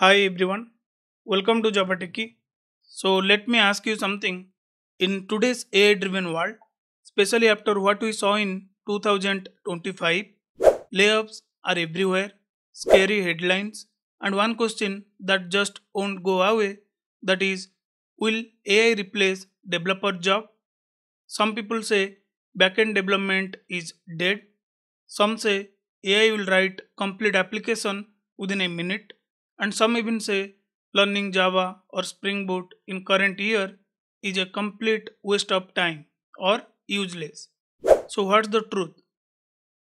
Hi everyone, welcome to Java Techie. So let me ask you something. In today's AI driven world, especially after what we saw in 2025, layoffs are everywhere, scary headlines, and one question that just won't go away, that is, will AI replace developer job? Some people say backend development is dead. Some say AI will write complete application within a minute. And some even say learning Java or Spring Boot in current year is a complete waste of time or useless. So what's the truth?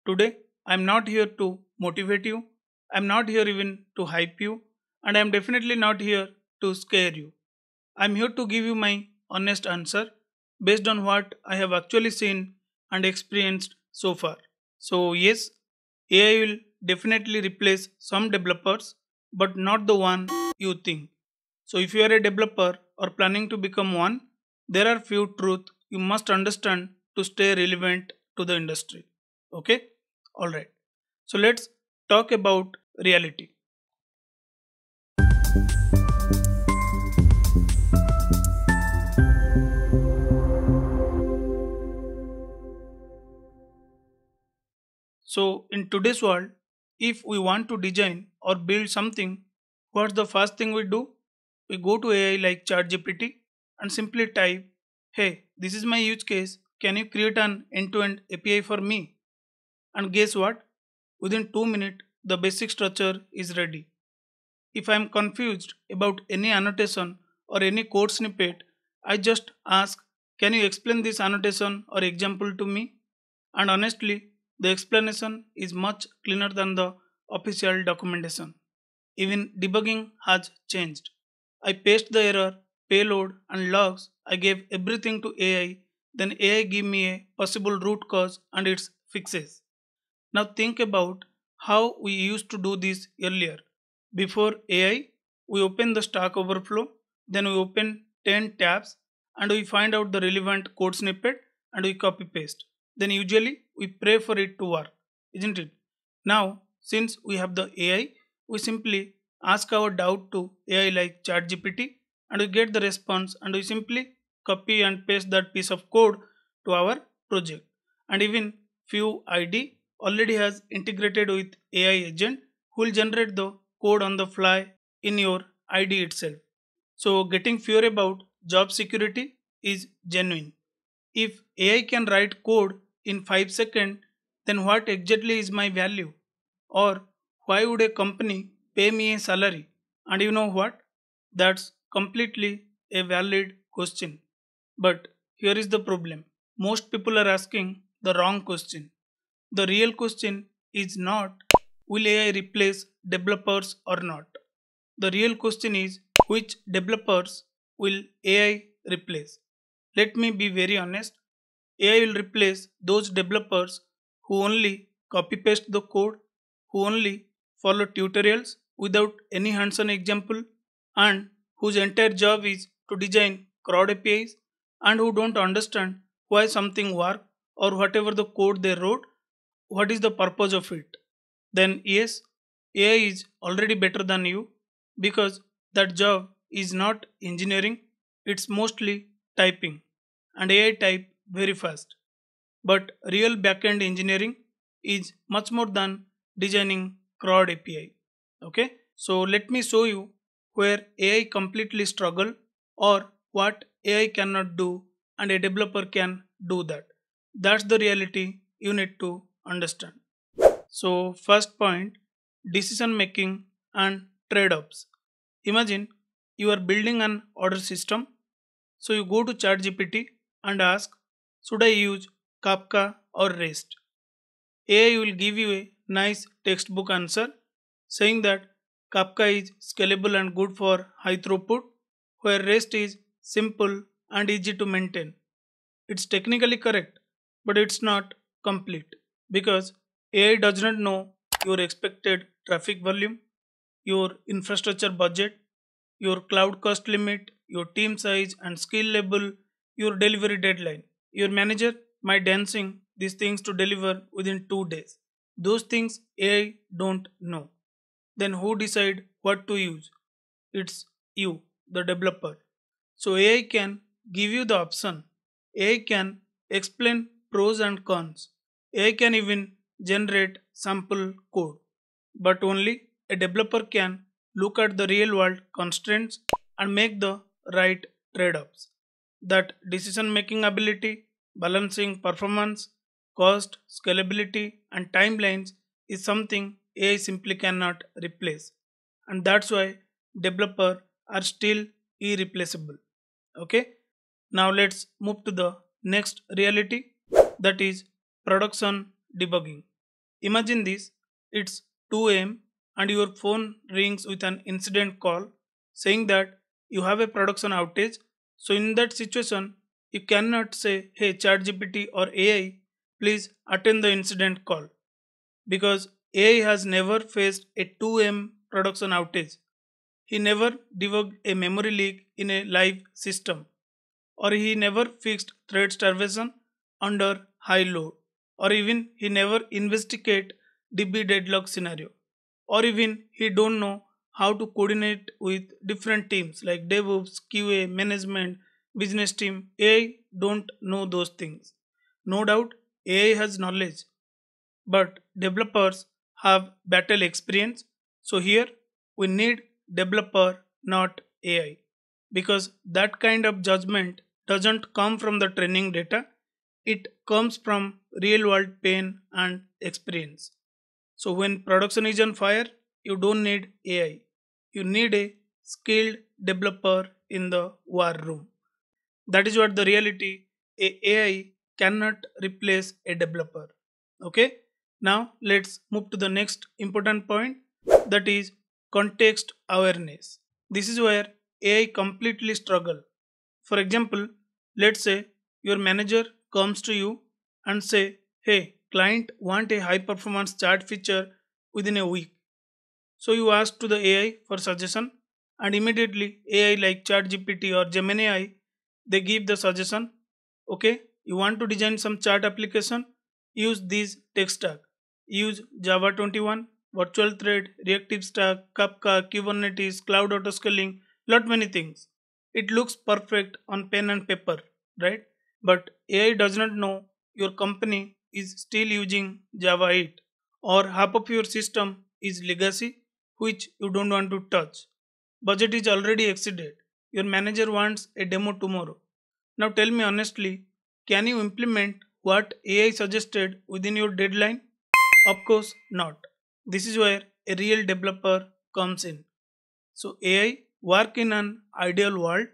Today, I'm not here to motivate you. I'm not here even to hype you. And I'm definitely not here to scare you. I'm here to give you my honest answer based on what I have actually seen and experienced so far. So yes, AI will definitely replace some developers, but not the one you think. So if you are a developer or planning to become one, there are few truths you must understand to stay relevant to the industry. Okay? Alright. So let's talk about reality. So in today's world, if we want to design or build something, what's the first thing we do? We go to AI like ChatGPT and simply type, hey, this is my use case, can you create an end-to-end API for me? And guess what? Within 2 minutes, the basic structure is ready. If I'm confused about any annotation or any code snippet, I just ask, can you explain this annotation or example to me? And honestly, the explanation is much cleaner than the official documentation. Even debugging has changed. I paste the error, payload and logs. I gave everything to AI. Then AI gave me a possible root cause and its fixes. Now think about how we used to do this earlier. Before AI, we open the Stack Overflow. Then we open 10 tabs and we find out the relevant code snippet and we copy paste. Then usually we pray for it to work, isn't it? Now, since we have the AI, we simply ask our doubt to AI like ChatGPT and we get the response and we simply copy and paste that piece of code to our project. And even Vue ID already has integrated with AI agent who will generate the code on the fly in your ID itself. So getting fear about job security is genuine. If AI can write code in 5 seconds, then what exactly is my value? Or why would a company pay me a salary? And you know what? That's completely a valid question. But here is the problem. Most people are asking the wrong question. The real question is not, will AI replace developers or not? The real question is, which developers will AI replace? Let me be very honest, AI will replace those developers who only copy-paste the code, who only follow tutorials without any hands-on example, and whose entire job is to design crowd APIs, and who don't understand why something works or whatever the code they wrote, what is the purpose of it. Then yes, AI is already better than you, because that job is not engineering, it's mostly typing, and AI type very fast. But real backend engineering is much more than designing CRUD API. Okay, so let me show you where AI completely struggle or what AI cannot do and a developer can do that. That's the reality you need to understand. So first point, decision making and trade-offs. Imagine you are building an order system. So you go to ChatGPT and ask, should I use Kafka or REST? AI will give you a nice textbook answer saying that Kafka is scalable and good for high throughput, where REST is simple and easy to maintain. It's technically correct, but it's not complete because AI does not know your expected traffic volume, your infrastructure budget, your cloud cost limit, your team size and skill level, your delivery deadline. Your manager might dancing these things to deliver within 2 days. Those things AI don't know. Then who decide what to use? it's you, the developer. So AI can give you the option. AI can explain pros and cons. AI can even generate sample code. But only a developer can look at the real-world constraints and make the right trade-offs. That decision-making ability, balancing performance, cost, scalability, and timelines is something AI simply cannot replace. And that's why developers are still irreplaceable. Okay, now let's move to the next reality, that is production debugging. Imagine this, it's 2 a.m. and your phone rings with an incident call saying that you have a production outage. So in that situation, you cannot say, hey ChatGPT or AI, please attend the incident call, because AI has never faced a 2 a.m. production outage. He never debugged a memory leak in a live system, or he never fixed thread starvation under high load, or even he never investigate DB deadlock scenario, or even he don't know how to coordinate with different teams like DevOps, QA, management, business team. AI don't know those things. No doubt AI has knowledge, but developers have battle experience. So here we need developer, not AI, because that kind of judgment doesn't come from the training data. It comes from real world pain and experience. So when production is on fire, you don't need AI. You need a skilled developer in the war room. That is what the reality. AI cannot replace a developer. Okay, now let's move to the next important point, that is context awareness. This is where AI completely struggle. For example, let's say your manager comes to you and say, hey, client want a high performance chart feature within a week. So you ask to the AI for suggestion, and immediately AI like ChatGPT or Gemini, they give the suggestion. Okay, you want to design some chart application? Use these tech stack. Use Java 21, Virtual Thread, Reactive Stack, Kafka, Kubernetes, Cloud Autoscaling, lot many things. It looks perfect on pen and paper, right? But AI does not know your company is still using Java 8, or half of your system is legacy, which you don't want to touch. Budget is already exceeded. Your manager wants a demo tomorrow. Now tell me honestly, can you implement what AI suggested within your deadline? Of course not. This is where a real developer comes in. So AI work in an ideal world.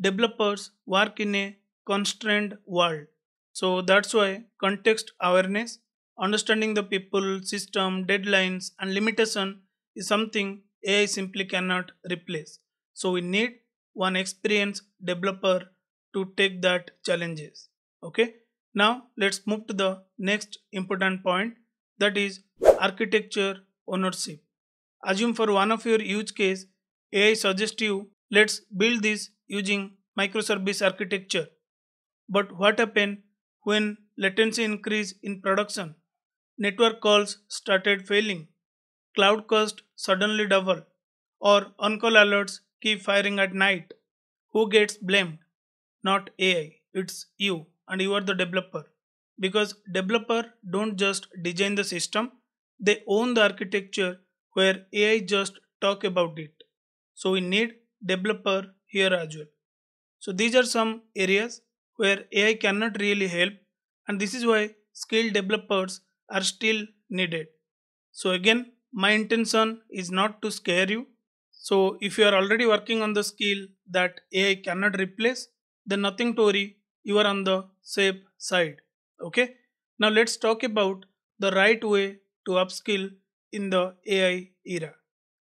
Developers work in a constrained world. So that's why context awareness, understanding the people, system, deadlines, and limitation is something AI simply cannot replace. So we need one experienced developer to take that challenges. Okay, now let's move to the next important point, that is architecture ownership. Assume for one of your use case, AI suggests you, let's build this using microservice architecture. But what happened when latency increased in production? Network calls started failing. Cloud cost suddenly double. Or on-call alerts keep firing at night. Who gets blamed? Not AI. It's you, and you are the developer. Because developers don't just design the system, they own the architecture where AI just talk about it. So we need developer here as well. So these are some areas where AI cannot really help, and this is why skilled developers are still needed. So again, my intention is not to scare you. So if you are already working on the skill that AI cannot replace, then nothing to worry, you are on the safe side. Okay, now let's talk about the right way to upskill in the AI era.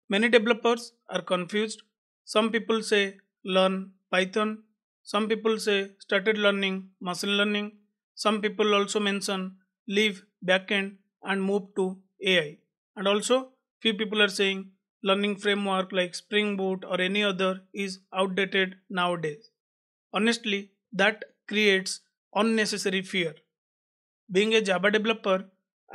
Many developers are confused. Some people say learn Python. Some people say started learning machine learning. Some people also mention leave backend and move to AI. And also few people are saying learning framework like Spring Boot or any other is outdated nowadays. Honestly, that creates unnecessary fear. Being a Java developer,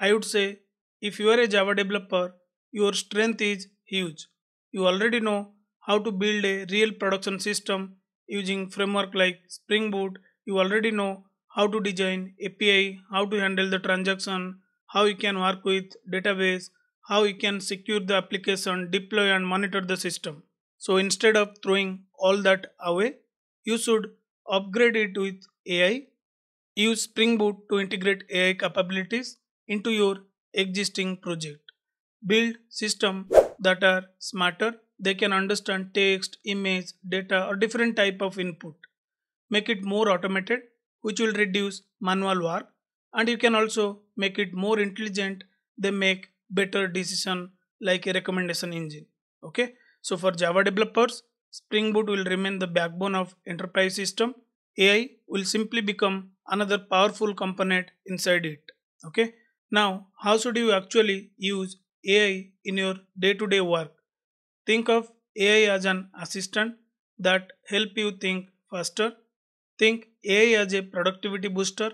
I would say if you are a Java developer, your strength is huge. You already know how to build a real production system using framework like Spring Boot. You already know how to design API, how to handle the transaction, how you can work with database, how you can secure the application, deploy and monitor the system. So instead of throwing all that away, you should upgrade it with AI. Use Spring Boot to integrate AI capabilities into your existing project. Build systems that are smarter. They can understand text, image, data or different type of input. Make it more automated, which will reduce manual work, and you can also make it more intelligent. They make better decision like a recommendation engine. Okay, so for Java developers, Spring Boot will remain the backbone of enterprise system. AI will simply become another powerful component inside it. Okay, now how should you actually use AI in your day-to-day work? Think of AI as an assistant that helps you think faster. Think AI as a productivity booster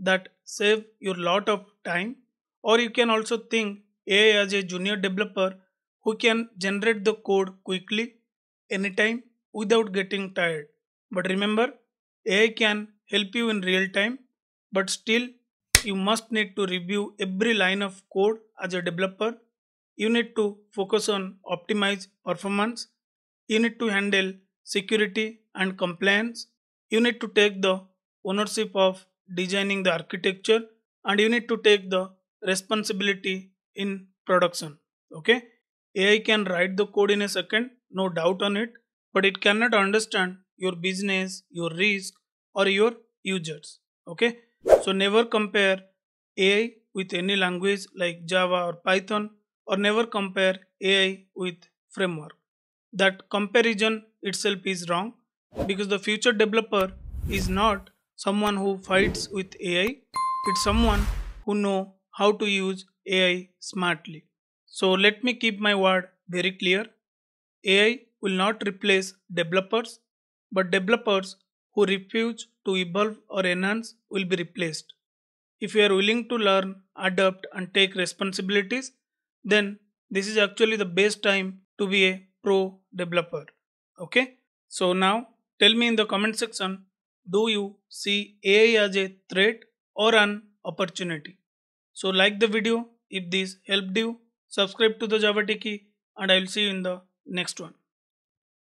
that saves you a lot of time. Or you can also think AI as a junior developer who can generate the code quickly, anytime, without getting tired. But remember, AI can help you in real time, but still you must need to review every line of code as a developer. You need to focus on optimize performance. You need to handle security and compliance. You need to take the ownership of designing the architecture, and you need to take the responsibility in production. Okay, AI can write the code in a second, no doubt on it, but it cannot understand your business, your risk or your users. Okay, so never compare AI with any language like Java or Python, or never compare AI with framework. That comparison itself is wrong, because the future developer is not someone who fights with AI. It's someone who knows how to use AI smartly. So let me keep my word very clear. AI will not replace developers, but developers who refuse to evolve or enhance will be replaced. If you are willing to learn, adapt and take responsibilities, then this is actually the best time to be a pro developer. Okay, so now tell me in the comment section, do you see AI as a threat or an opportunity? So like the video if this helped you, subscribe to the Java Techie, and I will see you in the next one.